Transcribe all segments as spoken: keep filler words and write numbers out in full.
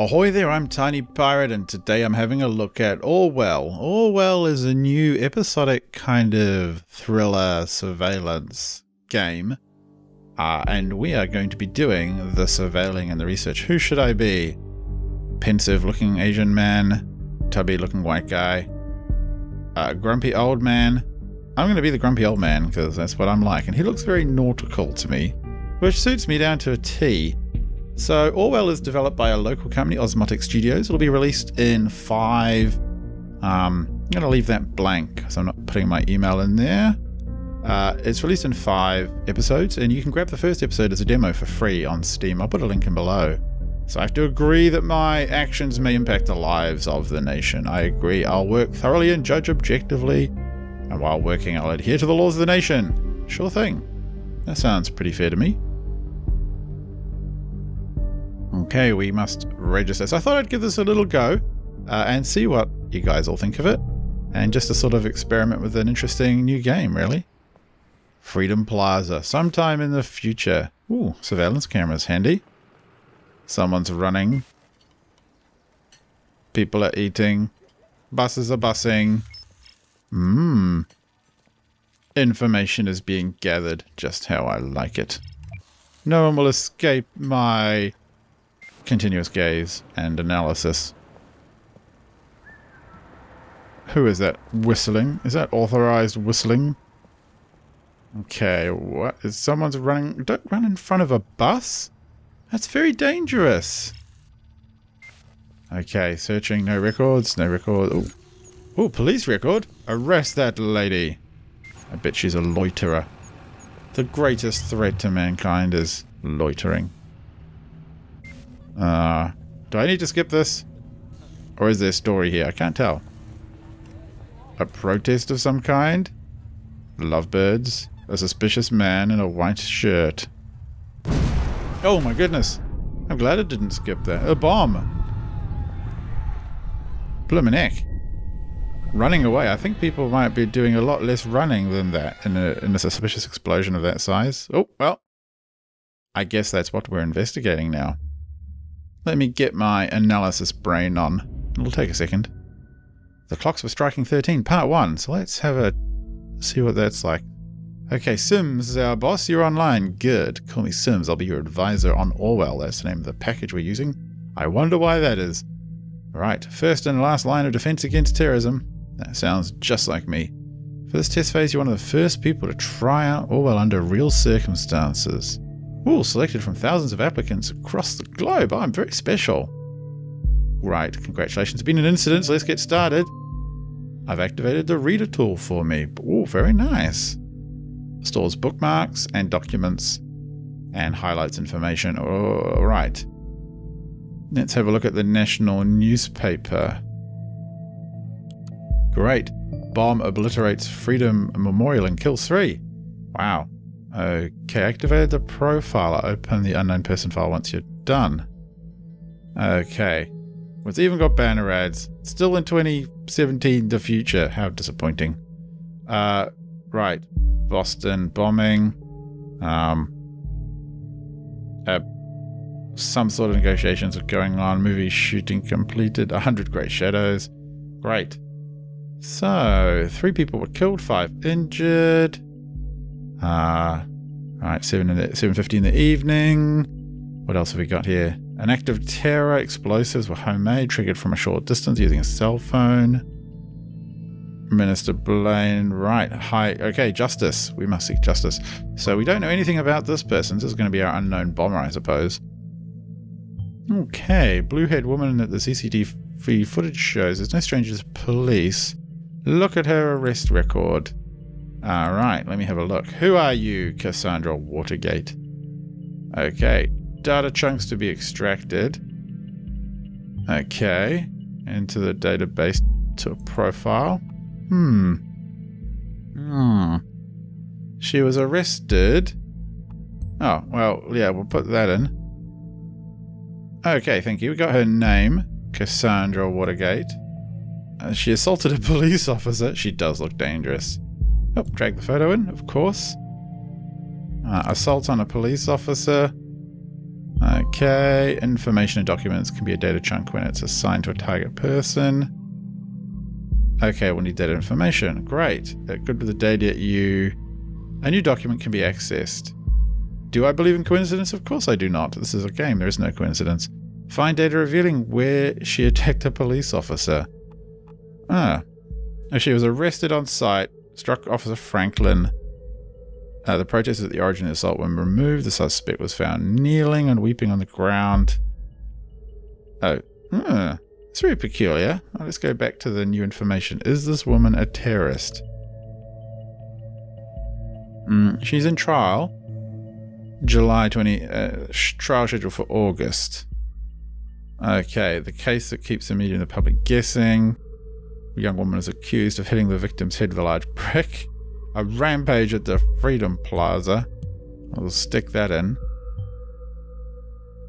Ahoy there, I'm Tiny Pirate, and today I'm having a look at Orwell. Orwell is a new episodic kind of thriller surveillance game, uh, and we are going to be doing the surveilling and the research. Who should I be? Pensive looking Asian man, tubby looking white guy, uh, grumpy old man. I'm going to be the grumpy old man because that's what I'm like, and he looks very nautical to me, which suits me down to a T. So Orwell is developed by a local company, Osmotic Studios. It'll be released in five. Um, I'm going to leave that blank because I'm not putting my email in there. Uh, it's released in five episodes, and you can grab the first episode as a demo for free on Steam. I'll put a link in below. So I have to agree that my actions may impact the lives of the nation. I agree. I'll work thoroughly and judge objectively. And while working, I'll adhere to the laws of the nation. Sure thing. That sounds pretty fair to me. Okay, we must register. So I thought I'd give this a little go uh, and see what you guys all think of it. And just to sort of experiment with an interesting new game, really. Freedom Plaza. Sometime in the future. Ooh, surveillance cameras. Handy. Someone's running. People are eating. Buses are bussing. Mmm. Information is being gathered. Just how I like it. No one will escape my continuous gaze and analysis. Who is that whistling? Is that authorized whistling? Okay, what is someone's running? Don't run in front of a bus. That's very dangerous. Okay, searching. No records. No record. Oh, police record. Arrest that lady. I bet she's a loiterer. The greatest threat to mankind is loitering. Uh, do I need to skip this? Or is there a story here? I can't tell. A protest of some kind? Lovebirds? A suspicious man in a white shirt. Oh my goodness. I'm glad I didn't skip that. A bomb. Bloomin' heck. Running away. I think people might be doing a lot less running than that in a, in a suspicious explosion of that size. Oh, well. I guess that's what we're investigating now. Let me get my analysis brain on. It'll take a second. The clocks were striking thirteen, part one. So let's have a see what that's like. Okay, Sims, our boss. You're online. Good. Call me Sims. I'll be your advisor on Orwell. That's the name of the package we're using. I wonder why that is. Right. First and last line of defense against terrorism. That sounds just like me. For this test phase, you're one of the first people to try out Orwell under real circumstances. Ooh, selected from thousands of applicants across the globe. I'm very special. Right, congratulations. Been an incident, so let's get started. I've activated the reader tool for me. Ooh, very nice. Stores bookmarks and documents and highlights information. All right. Let's have a look at the national newspaper. Great. Bomb obliterates Freedom Memorial and kills three. Wow. Okay, activated the profiler. Open the unknown person file once you're done. Okay. Well, it's even got banner ads. Still in twenty seventeen, the future. How disappointing. Uh, right. Boston bombing. Um, uh, some sort of negotiations are going on. Movie shooting completed. one hundred Great Shadows. Great. So, three people were killed, five injured. Uh, right, seven fifty in the evening. What else have we got here? An act of terror. Explosives were homemade, triggered from a short distance using a cell phone. Minister Blaine. Right. Hi. Okay, justice. We must seek justice. So we don't know anything about this person. This is going to be our unknown bomber, I suppose. Okay. Blue-haired woman at the C C T V footage shows. There's no stranger to police. Look at her arrest record. All right, let me have a look. Who are you, Cassandra Watergate? Okay, data chunks to be extracted. Okay, into the database to a profile. Hmm. Hmm. She was arrested. Oh, well, yeah, we'll put that in. Okay, thank you. We got her name, Cassandra Watergate. Uh, she assaulted a police officer. She does look dangerous. Oh, drag the photo in, of course. Uh, assault on a police officer. Okay, information in documents can be a data chunk when it's assigned to a target person. Okay, we'll need that information. Great. That could be the data you... A new document can be accessed. Do I believe in coincidence? Of course I do not. This is a game. There is no coincidence. Find data revealing where she attacked a police officer. Ah. She was arrested on site, struck Officer Franklin. Uh, the protesters at the origin of the assault were removed. The suspect was found kneeling and weeping on the ground. Oh. Hmm. It's very peculiar. Well, let's go back to the new information. Is this woman a terrorist? Mm, she's in trial. July twentieth, uh, trial scheduled for August. Okay, the case that keeps the media and the public guessing. The young woman is accused of hitting the victim's head with a large brick. A rampage at the Freedom Plaza. I'll stick that in.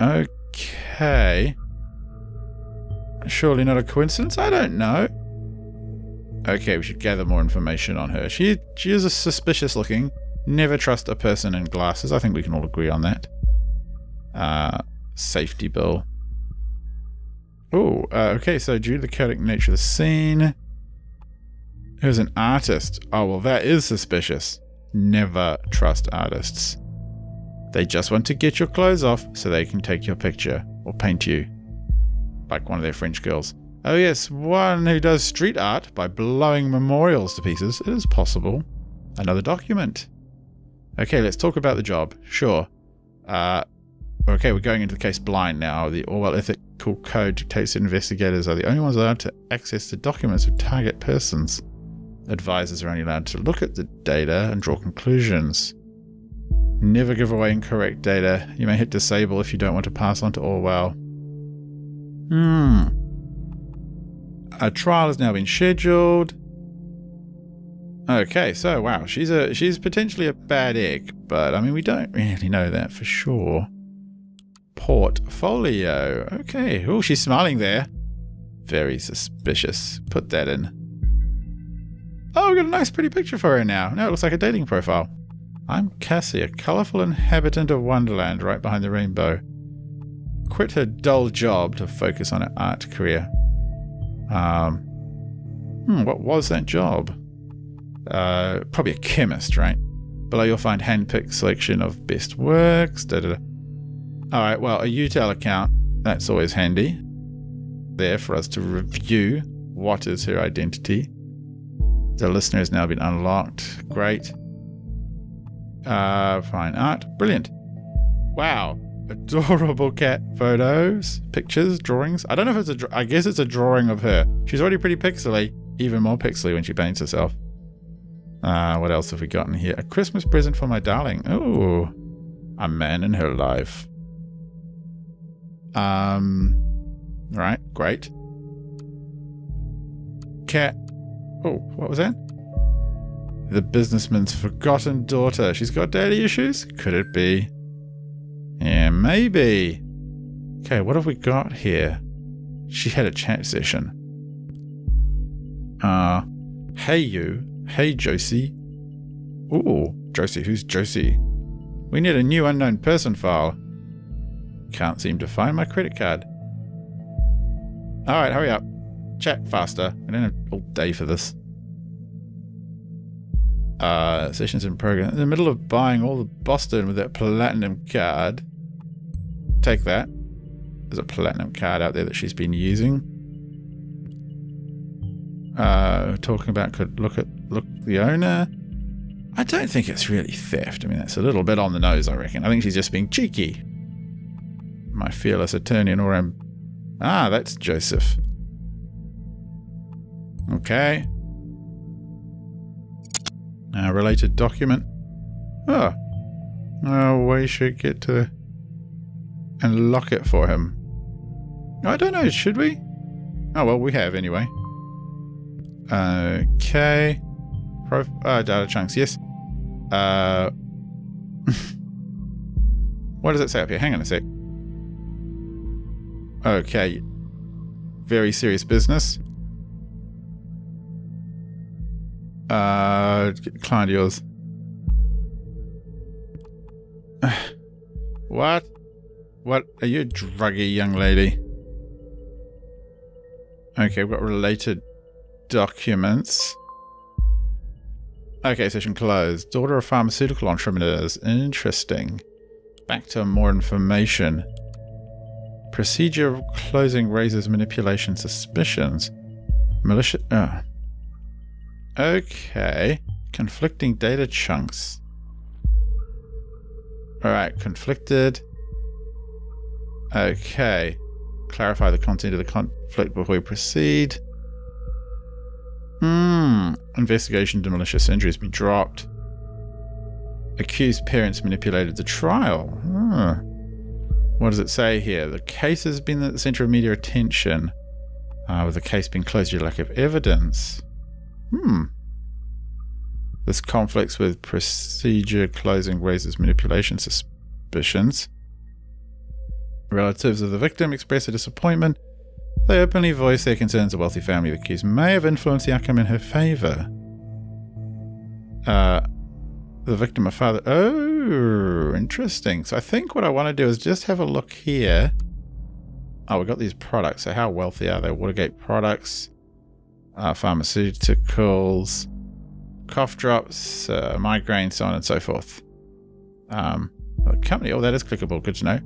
Okay. Surely not a coincidence? I don't know. Okay, we should gather more information on her. She she is a suspicious looking. Never trust a person in glasses. I think we can all agree on that. Uh, safety bill. Oh, uh, okay. So due to the chaotic nature of the scene, who's an artist? Oh, well, that is suspicious. Never trust artists. They just want to get your clothes off so they can take your picture or paint you. Like one of their French girls. Oh yes, one who does street art by blowing memorials to pieces. It is possible. Another document. Okay, let's talk about the job. Sure. Uh, okay, we're going into the case blind now. The Orwell Ethical Code dictates that investigators are the only ones allowed to access the documents of target persons. Advisors are only allowed to look at the data and draw conclusions. Never give away incorrect data. You may hit disable if you don't want to pass on to Orwell. Hmm. A trial has now been scheduled. Okay, so wow, she's a she's potentially a bad egg, but I mean we don't really know that for sure. Portfolio. Okay. Oh, she's smiling there. Very suspicious. Put that in. Oh, we've got a nice pretty picture for her now. Now it looks like a dating profile. I'm Cassie, a colourful inhabitant of Wonderland right behind the rainbow. Quit her dull job to focus on her art career. Um, hmm, what was that job? Uh, probably a chemist, right? Below you'll find handpicked selection of best works. Da, da, da. All right, well, a Utel account, that's always handy. There for us to review what is her identity. The listener has now been unlocked. Great. Uh, fine art. Brilliant. Wow. Adorable cat photos, pictures, drawings. I don't know if it's a... I guess it's a drawing of her. She's already pretty pixely. Even more pixely when she paints herself. Uh, what else have we got in here? A Christmas present for my darling. Ooh. A man in her life. Um. Right. Great. Cat. Oh, what was that? The businessman's forgotten daughter. She's got daddy issues? Could it be? Yeah, maybe. Okay, what have we got here? She had a chat session. Uh, hey you. Hey Josie. Ooh, Josie, who's Josie? We need a new unknown person file. Can't seem to find my credit card. Alright, hurry up. Chat faster. I don't have all day for this. Uh, sessions in progress. In the middle of buying all the Boston with that platinum card. Take that. There's a platinum card out there that she's been using. Uh, talking about could look at look the owner. I don't think it's really theft. I mean, that's a little bit on the nose, I reckon. I think she's just being cheeky. My fearless attorney and all around. Ah, that's Joseph. Okay. Uh, related document. Oh. Oh, we should get to... and lock it for him. I don't know, should we? Oh, well, we have anyway. Okay. Pro uh, data chunks, yes. Uh, what does it say up here? Hang on a sec. Okay. Very serious business. Uh, client of yours. What? What are you, druggy young lady? Okay, we've got related documents. Okay, session closed. Daughter of pharmaceutical entrepreneurs. Interesting. Back to more information. Procedure of closing raises manipulation suspicions. Malicious. Oh. Okay. Conflicting data chunks. Alright, conflicted. Okay. Clarify the content of the conflict before we proceed. Hmm. Investigation to malicious injury has been dropped. Accused parents manipulated the trial. Huh. What does it say here? The case has been at the centre of media attention. Uh, with the case being closed due to lack of evidence. Hmm. This conflicts with procedure closing raises manipulation suspicions. Relatives of the victim express a disappointment. They openly voice their concerns. A wealthy family of the accused may have influenced the outcome in her favour. Uh, the victim of father... Oh, interesting. So I think what I want to do is just have a look here. Oh, we got these products. So how wealthy are they? Watergate products, uh, pharmaceuticals, cough drops, uh, migraines, so on and so forth. Um, the company... Oh, that is clickable. Good to know.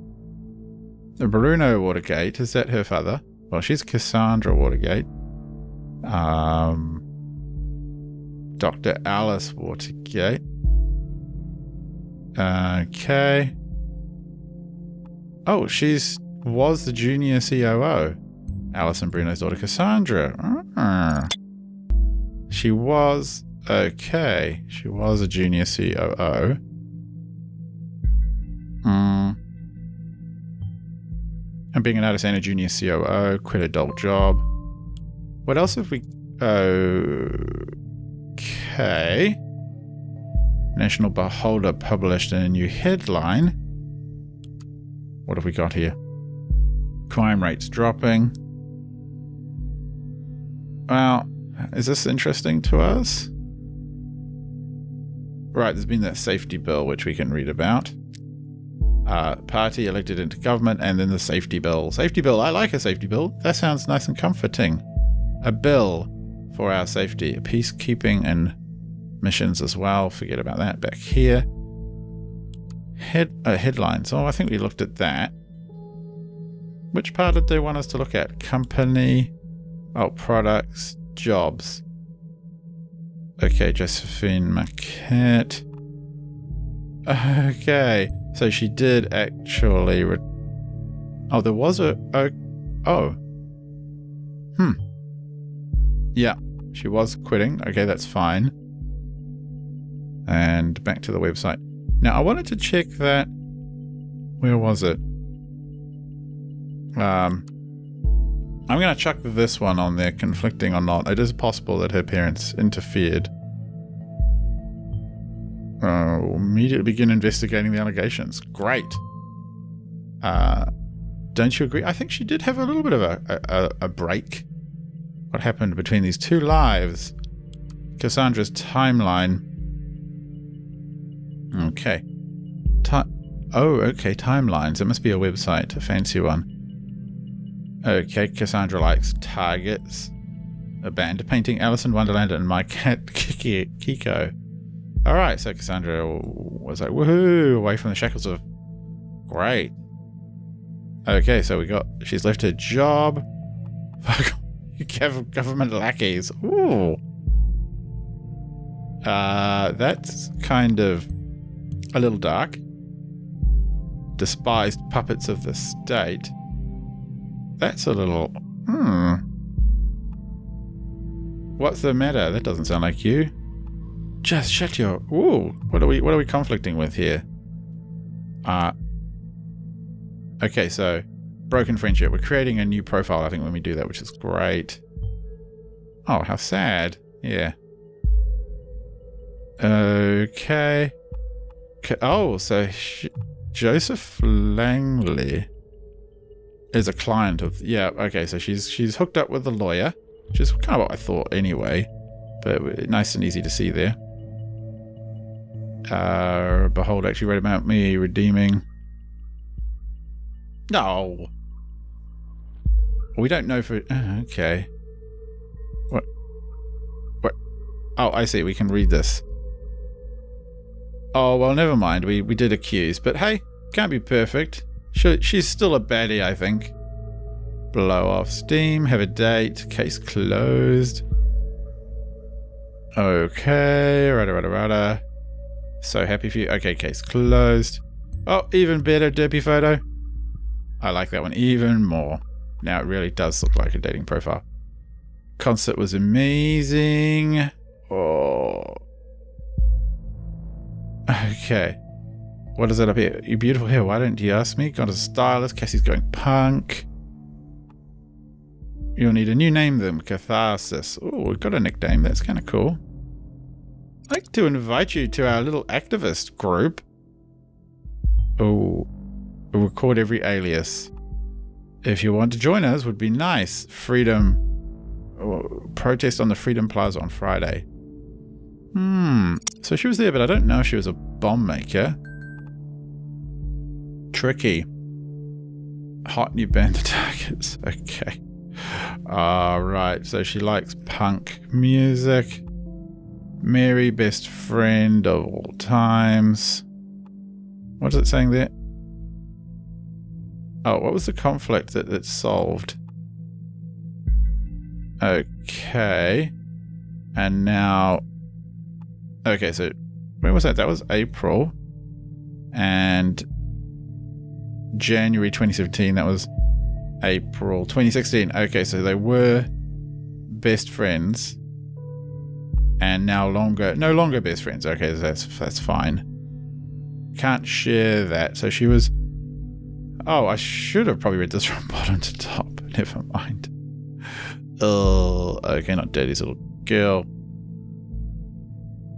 The Bruno Watergate. Is that her father? Well, she's Cassandra Watergate. Um, Doctor Alice Watergate. Okay. Oh, she's was the junior C O O. Alice and Bruno's daughter Cassandra. Uh-huh. She was... Okay. She was a junior C O O. Hmm. And being an artist and a junior C O O, quit a dull job. What else have we... Okay. National Beholder published in a new headline. What have we got here? Crime rates dropping. Well, is this interesting to us? Right, there's been that safety bill which we can read about. Uh, party elected into government, and then the safety bill. Safety bill. I like a safety bill. That sounds nice and comforting. A bill for our safety. Peacekeeping and missions as well. Forget about that. Back here. Head uh, headlines. Oh, I think we looked at that. Which part did they want us to look at? Company. Oh, products. Jobs. Okay, Josephine Maquette. Okay. So she did actually... Re oh, there was a... Oh, oh. Hmm. Yeah, she was quitting. Okay, that's fine. And back to the website. Now, I wanted to check that... Where was it? Um, I'm going to chuck this one on there, conflicting or not. It is possible that her parents interfered. Uh, immediately begin investigating the allegations. Great. Uh, don't you agree? I think she did have a little bit of a, a, a break. What happened between these two lives? Cassandra's timeline. Okay. Ti oh, okay. Timelines. It must be a website. A fancy one. Okay. Cassandra likes targets. A band painting. Alice in Wonderland and my cat Kiko. Alright, so Cassandra was like, woohoo, away from the shackles of... Great. Okay, so we got... She's left her job. Government lackeys. Ooh. Uh, that's kind of a little dark. Despised puppets of the state. That's a little... Hmm. What's the matter? That doesn't sound like you. Just shut your... Ooh, what are we what are we conflicting with here? Uh Okay, so broken friendship. We're creating a new profile, I think, when we do that, which is great. Oh, how sad. Yeah. Okay. Oh, so sh Joseph Langley is a client of... Yeah, okay, so she's she's hooked up with a lawyer, which is kind of what I thought anyway. But nice and easy to see there. Uh, Behold actually wrote about me redeeming. No. We don't know for... Uh, okay. What? What? Oh, I see. We can read this. Oh, well, never mind. We, we did accuse. But hey, can't be perfect. She, she's still a baddie, I think. Blow off steam. Have a date. Case closed. Okay. Rada, rada, rada. So happy for you. Okay, case closed. Oh, even better derpy photo. I like that one even more. Now it really does look like a dating profile. Concert was amazing. Oh. Okay. What is that up here? Your beautiful hair. Why didn't you ask me? Got a stylist. Cassie's going punk. You'll need a new name then. Catharsis. Oh, we've got a nickname. That's kind of cool. I'd like to invite you to our little activist group. Oh. We'll record every alias. If you want to join us, would be nice. Freedom. Oh, protest on the Freedom Plaza on Friday. Hmm. So she was there, but I don't know if she was a bomb maker. Tricky. Hot and you burn the targets. Okay. Alright. So she likes punk music. Mary, best friend of all times. What is it saying there? Oh, what was the conflict that, that solved? Okay. And now... Okay, so... When was that? That was April. And... January twenty seventeen, that was... April twenty sixteen. Okay, so they were... best friends. And now longer... No longer best friends. Okay, that's, that's fine. Can't share that. So she was... Oh, I should have probably read this from bottom to top. Never mind. Oh, okay, not Daddy's little girl.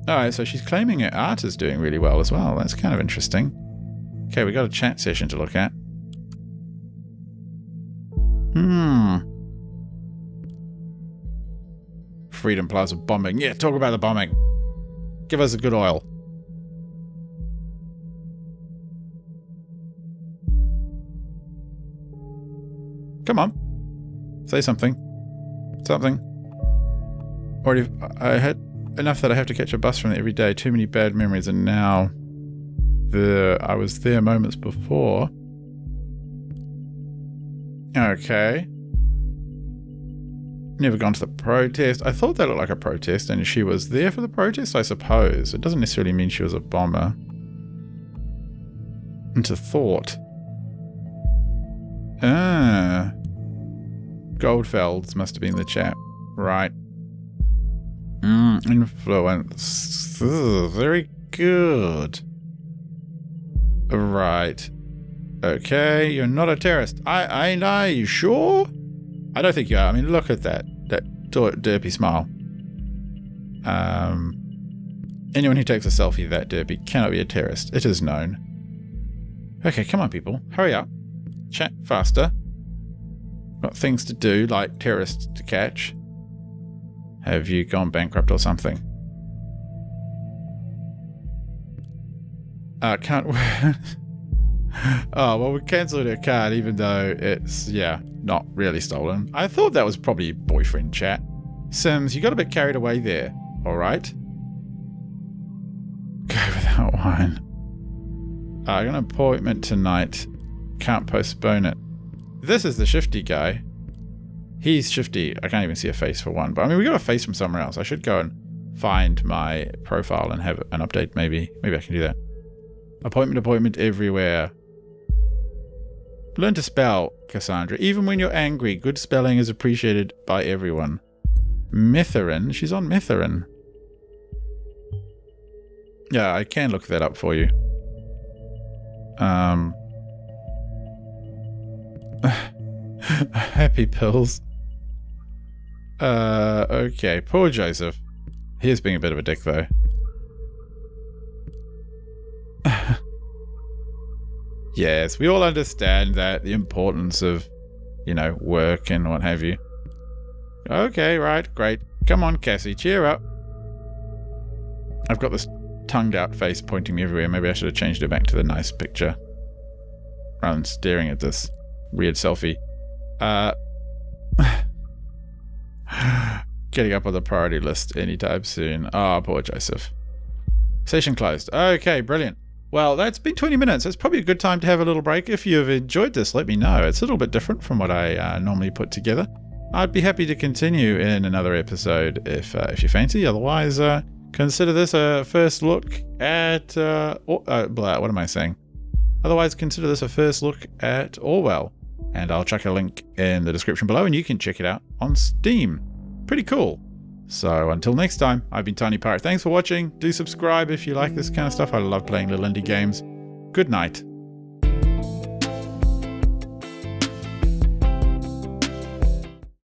Alright, so she's claiming her art is doing really well as well. That's kind of interesting. Okay, we got a chat session to look at. Hmm. Freedom Plaza bombing. Yeah, talk about the bombing. Give us a good oil. Come on. Say something. Something. Already, I had enough that I have to catch a bus from there every day. Too many bad memories. And now the I was there moments before. Okay. Never gone to the protest. I thought that looked like a protest. And she was there for the protest, I suppose. It doesn't necessarily mean she was a bomber. Into thought. Ah. Goldfelds must have been the chap. Right. Mm, influence. Ugh, very good. Right. Okay, you're not a terrorist. I ain't I, you sure? I don't think you are. I mean, look at that. That derpy smile. Um, anyone who takes a selfie that derpy cannot be a terrorist. It is known. Okay, come on, people. Hurry up. Chat faster. Got things to do, like terrorists to catch. Have you gone bankrupt or something? Uh, can't work. Oh, well, we cancelled her card, even though it's, yeah, not really stolen. I thought that was probably boyfriend chat. Sims, you got a bit carried away there. Alright. Go without wine. Uh, I got an appointment tonight. Can't postpone it. This is the shifty guy. He's shifty. I can't even see a face for one. But I mean, we got a face from somewhere else. I should go and find my profile and have an update maybe. Maybe I can do that. Appointment, appointment everywhere. Learn to spell, Cassandra. Even when you're angry, good spelling is appreciated by everyone. Metherin. She's on Metherin. Yeah, I can look that up for you. Um... Happy pills. Uh, okay. Poor Joseph. He is being a bit of a dick, though. Yes, we all understand that. The importance of, you know, work and what have you. Okay, right. Great. Come on, Cassie. Cheer up. I've got this tongued out face pointing me everywhere. Maybe I should have changed it back to the nice picture. rather than staring at this weird selfie. Uh, getting up on the priority list anytime soon. Ah, oh, poor Joseph. Session closed. Okay, brilliant. Well, that's been twenty minutes. It's probably a good time to have a little break. If you've enjoyed this, let me know. It's a little bit different from what I uh, normally put together. I'd be happy to continue in another episode if uh, if you fancy. Otherwise, uh, consider this a first look at... Uh, or, uh, blah, what am I saying? Otherwise, consider this a first look at Orwell. And I'll chuck a link in the description below and you can check it out on Steam. Pretty cool. So until next time, I've been Tiny Pirate. Thanks for watching. Do subscribe if you like this kind of stuff. I love playing little indie games. Good night.